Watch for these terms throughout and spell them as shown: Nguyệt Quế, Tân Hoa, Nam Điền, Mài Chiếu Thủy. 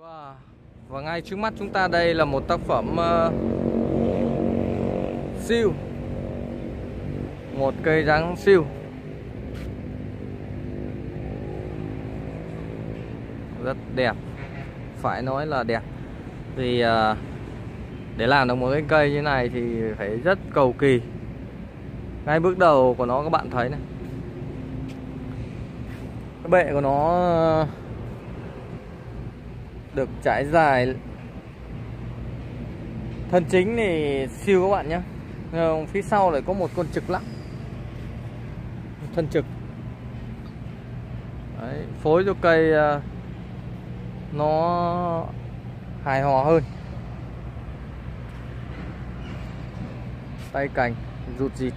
Và ngay trước mắt chúng ta đây là một tác phẩm siêu, một cây giáng siêu. Rất đẹp, phải nói là đẹp. Vì để làm được một cái cây như này thì phải rất cầu kỳ. Ngay bước đầu của nó các bạn thấy này, cái bệ của nó được trải dài. Thân chính thì siêu các bạn nhé. Phía sau lại có một con trực lắc, thân trực. Đấy, phối cho cây nó hài hòa hơn. Tay cành rụt rịt.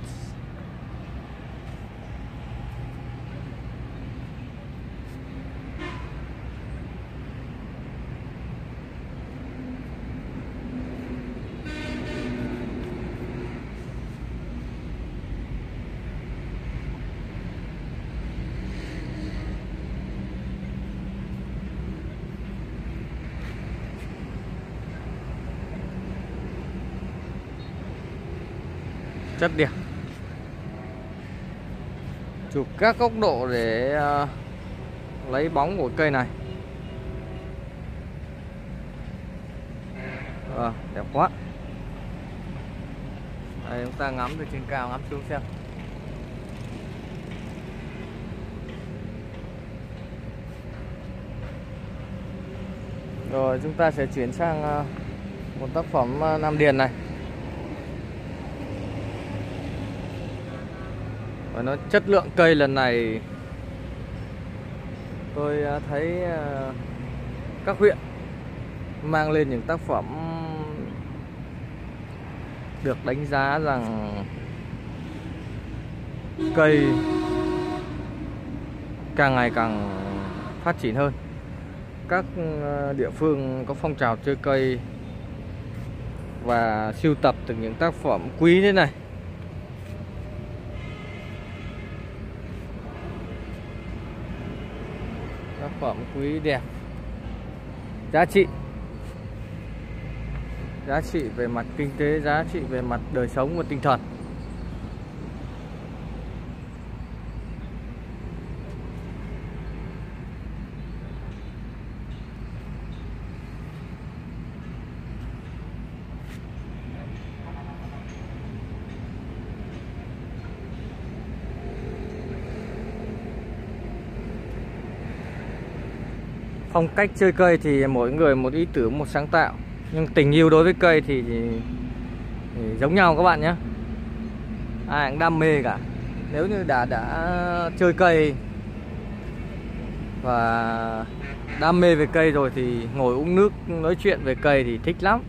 Rất đẹp. Chụp các góc độ để lấy bóng của cây này. Đẹp quá. Đây, chúng ta ngắm từ trên cao, ngắm xuống xem. Rồi chúng ta sẽ chuyển sang một tác phẩm Nam Điền này. Và nó chất lượng cây lần này tôi thấy các huyện mang lên những tác phẩm được đánh giá rằng cây càng ngày càng phát triển hơn. Các địa phương có phong trào chơi cây và sưu tập từ những tác phẩm quý thế này. Tác phẩm quý, đẹp, giá trị về mặt kinh tế, giá trị về mặt đời sống và tinh thần. Phong cách chơi cây thì mỗi người một ý tưởng, một sáng tạo. Nhưng tình yêu đối với cây thì giống nhau các bạn nhé. Ai cũng đam mê cả. Nếu như đã chơi cây và đam mê về cây rồi thì ngồi uống nước nói chuyện về cây thì thích lắm.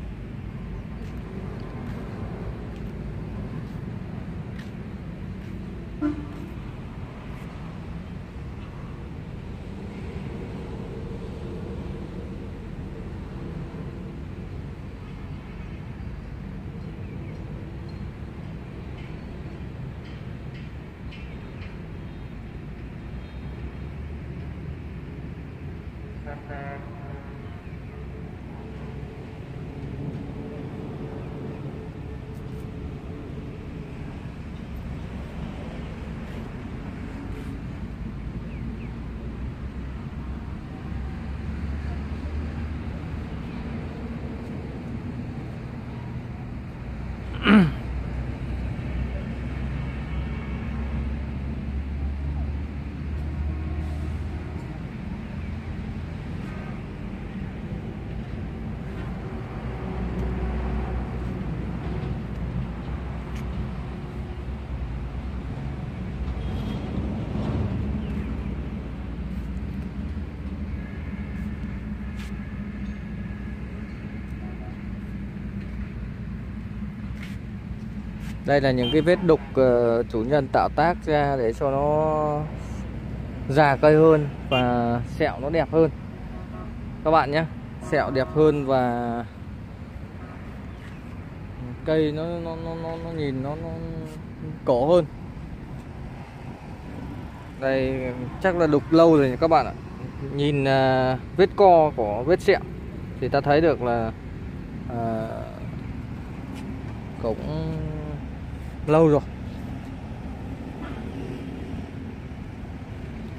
Đây là những cái vết đục chủ nhân tạo tác ra để cho nó già cây hơn và sẹo nó đẹp hơn các bạn nhé. Sẹo đẹp hơn và cây nó nhìn nó cổ hơn. Đây chắc là đục lâu rồi các bạn ạ. Nhìn vết co của vết sẹo. thì ta thấy được là cũng lâu rồi.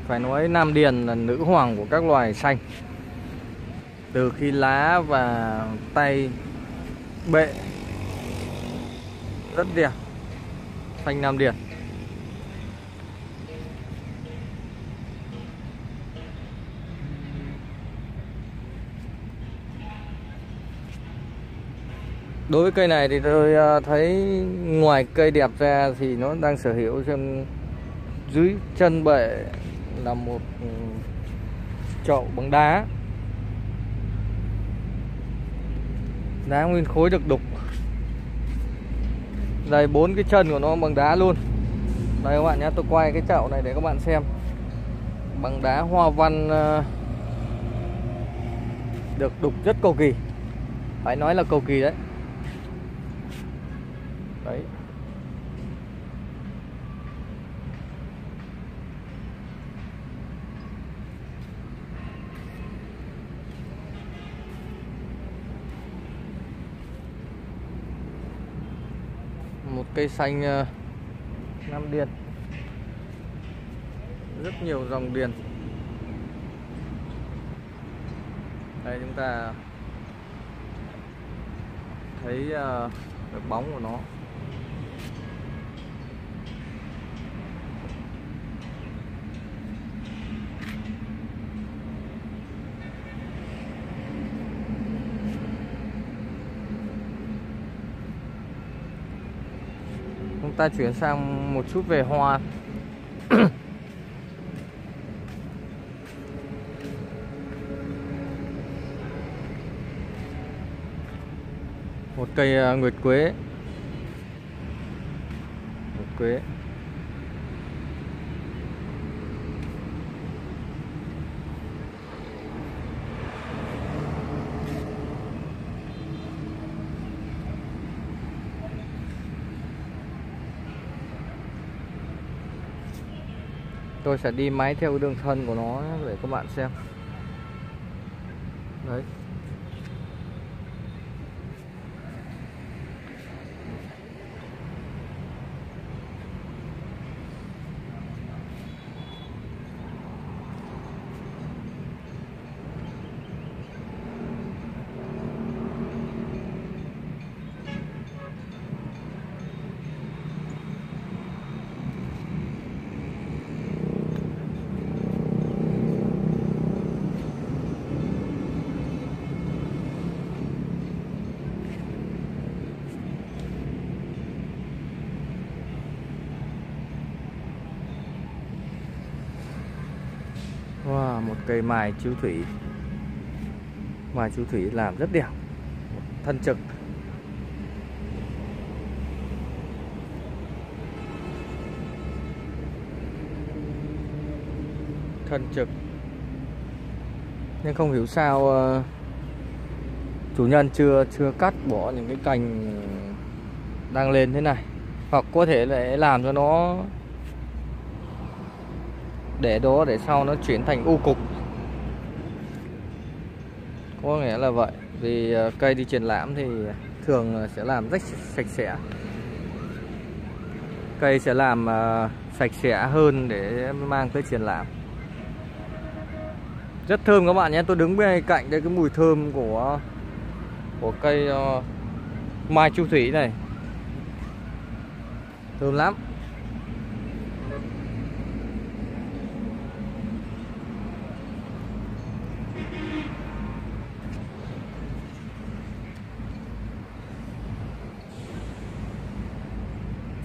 Phải nói Nam Điền là nữ hoàng của các loài xanh. Từ khi lá và tay bệ rất đẹp, xanh Nam Điền. Đối với cây này thì tôi thấy ngoài cây đẹp ra thì nó đang sở hữu trên dưới chân bệ là một chậu bằng đá. Đá nguyên khối được đục. Đây, 4 cái chân của nó bằng đá luôn. Đây các bạn nhé, tôi quay cái chậu này để các bạn xem. Bằng đá hoa văn được đục rất cầu kỳ. Phải nói là cầu kỳ đấy. Đấy. Một cây xanh Nam Điền. Rất nhiều dòng điền. Đây chúng ta thấy cái bóng của nó. Ta chuyển sang một chút về hoa. Một cây Nguyệt Quế. Nguyệt Quế. Tôi sẽ đi máy theo đường thân của nó để các bạn xem. Đấy. Wow, một cây mài chiếu thủy. Mài chiếu thủy làm rất đẹp. Thân trực. Thân trực. Nhưng không hiểu sao chủ nhân chưa cắt bỏ những cái cành đang lên thế này. Hoặc có thể lại làm cho nó để đó để sau nó chuyển thành u cục, có nghĩa là vậy. Vì cây đi triển lãm thì thường sẽ làm rất sạch sẽ, cây sẽ làm sạch sẽ hơn để mang tới triển lãm. Rất thơm các bạn nhé. Tôi đứng bên cạnh đây, cái mùi thơm của cây mai chiếu thủy này thơm lắm.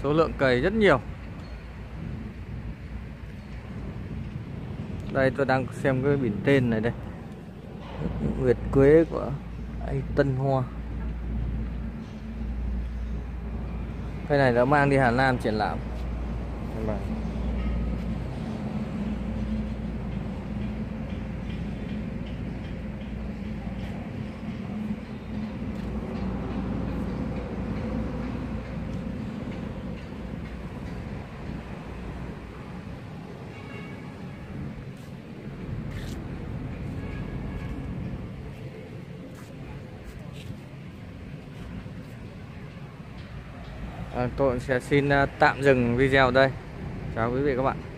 Số lượng cây rất nhiều. Đây tôi đang xem cái biển tên này đây. Nguyệt Quế của anh Tân Hoa. Cây này đã mang đi Hà Nam triển lãm. Tôi sẽ xin tạm dừng video đây. Chào quý vị các bạn.